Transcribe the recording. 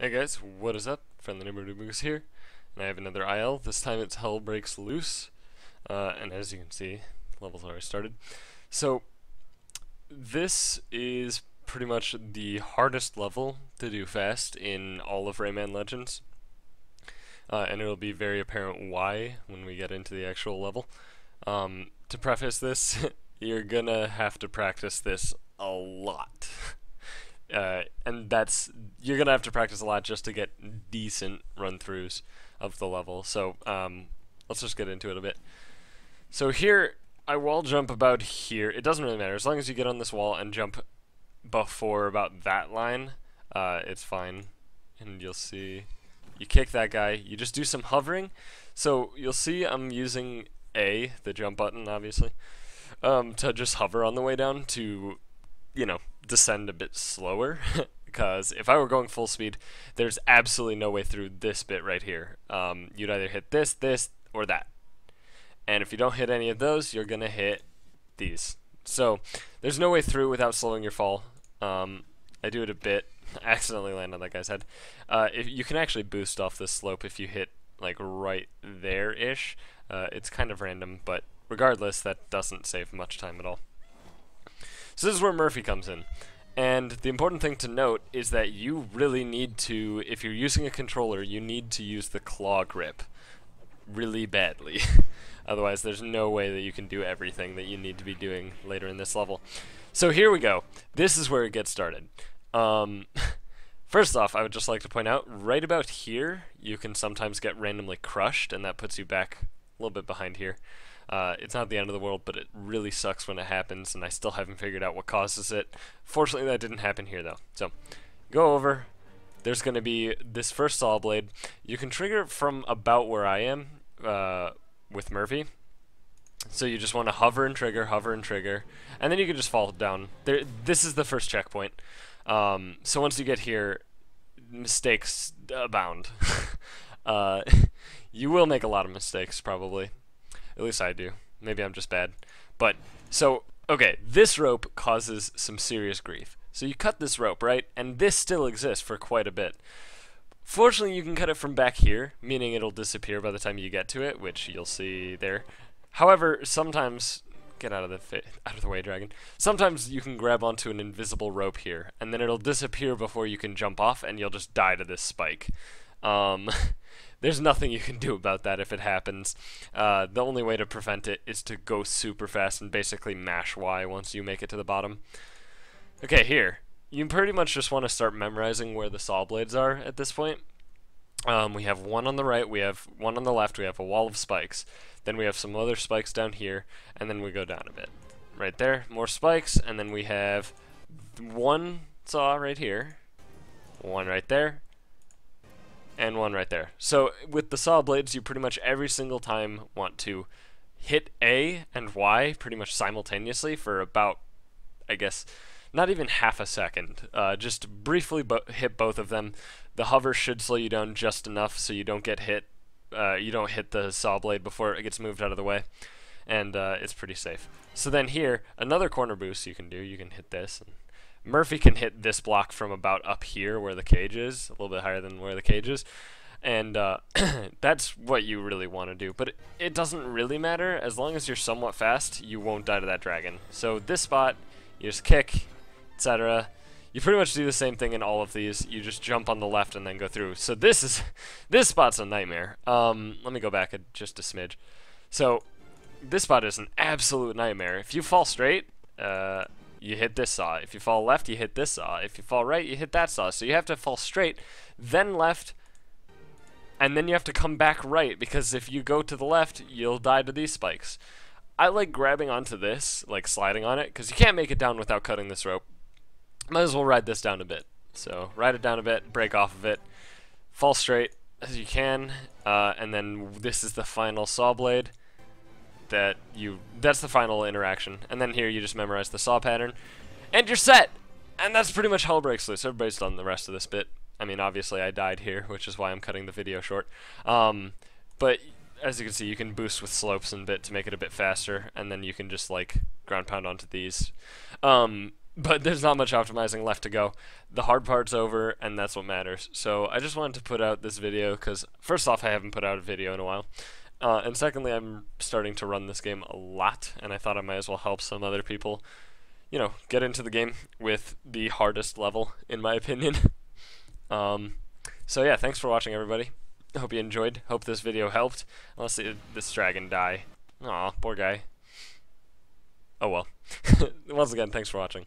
Hey guys, what is up? FriendlyNibberDooboos here, and I have another IL. This time it's Hell Breaks Loose, and as you can see, level's already started. So, this is pretty much the hardest level to do fast in all of Rayman Legends, and it'll be very apparent why when we get into the actual level. To preface this, you're gonna have to practice this a lot. And that's, you're going to have to practice a lot just to get decent run-throughs of the level. So let's just get into it a bit. So here, I wall jump about here. It doesn't really matter. As long as you get on this wall and jump before about that line, it's fine. And you'll see, you kick that guy. You just do some hovering. So you'll see I'm using A, the jump button, obviously, to just hover on the way down to, you know, descend a bit slower, because if I were going full speed, there's absolutely no way through this bit right here. You'd either hit this, or that. And if you don't hit any of those, you're going to hit these. So there's no way through without slowing your fall. I do it a bit. I accidentally land on that guy's head. If you can actually boost off this slope if you hit like right there-ish. It's kind of random, but regardless, that doesn't save much time at all. So this is where Murphy comes in, and the important thing to note is that you really need to, if you're using a controller, you need to use the claw grip really badly. Otherwise there's no way that you can do everything that you need to be doing later in this level. So here we go. This is where it gets started. First off, I would just like to point out, right about here, you can sometimes get randomly crushed, and that puts you back a little bit behind here. It's not the end of the world, but it really sucks when it happens, and I still haven't figured out what causes it. Fortunately, that didn't happen here, though. So, go over. There's going to be this first saw blade. You can trigger it from about where I am with Murphy. So you just want to hover and trigger, and then you can just fall down. This is the first checkpoint. So once you get here, mistakes abound. You will make a lot of mistakes, probably. At least I do. Maybe I'm just bad. But, so, okay, this rope causes some serious grief. So you cut this rope, right? And this still exists for quite a bit. Fortunately, you can cut it from back here, meaning it'll disappear by the time you get to it, which you'll see there. However, sometimes, get out of the way, dragon. Sometimes you can grab onto an invisible rope here, and then it'll disappear before you can jump off, and you'll just die to this spike. There's nothing you can do about that if it happens. The only way to prevent it is to go super fast and basically mash Y once you make it to the bottom. Okay, here. You pretty much just want to start memorizing where the saw blades are at this point. We have one on the right, we have one on the left, we have a wall of spikes. Then we have some other spikes down here, and then we go down a bit. Right there, more spikes, and then we have one saw right here, one right there, and one right there. So with the saw blades, you pretty much every single time want to hit A and Y pretty much simultaneously for about, I guess, not even half a second. Just briefly hit both of them. The hover should slow you down just enough so you don't get hit. You don't hit the saw blade before it gets moved out of the way, and it's pretty safe. So then here, another corner boost you can do. You can hit this. And Murphy can hit this block from about up here where the cage is, a little bit higher than where the cage is, and that's what you really want to do, but it doesn't really matter. As long as you're somewhat fast, you won't die to that dragon. So this spot, you just kick, etc. You pretty much do the same thing in all of these. You just jump on the left and then go through. So this spot's a nightmare. Let me go back just a smidge. So this spot is an absolute nightmare. If you fall straight, you hit this saw. If you fall left, you hit this saw. If you fall right, you hit that saw. So you have to fall straight, then left, and then you have to come back right, because if you go to the left, you'll die to these spikes. I like grabbing onto this, like sliding on it, because you can't make it down without cutting this rope. Might as well ride this down a bit. So ride it down a bit, break off of it, fall straight as you can, and then this is the final saw blade. That's the final interaction, and then here you just memorize the saw pattern and you're set, and that's pretty much Hell Breaks Loose. Everybody's done the rest of this bit. I mean, obviously I died here, which is why I'm cutting the video short, but as you can see, you can boost with slopes and bit to make it a bit faster, and then you can just like ground pound onto these. But there's not much optimizing left to go. The hard part's over, and that's what matters. So I just wanted to put out this video because, first off, I haven't put out a video in a while. And secondly, I'm starting to run this game a lot, and I thought I might as well help some other people, you know, get into the game with the hardest level, in my opinion. So yeah, thanks for watching, everybody. Hope you enjoyed. Hope this video helped. Let's see this dragon die. Aw, poor guy. Oh well. Once again, thanks for watching.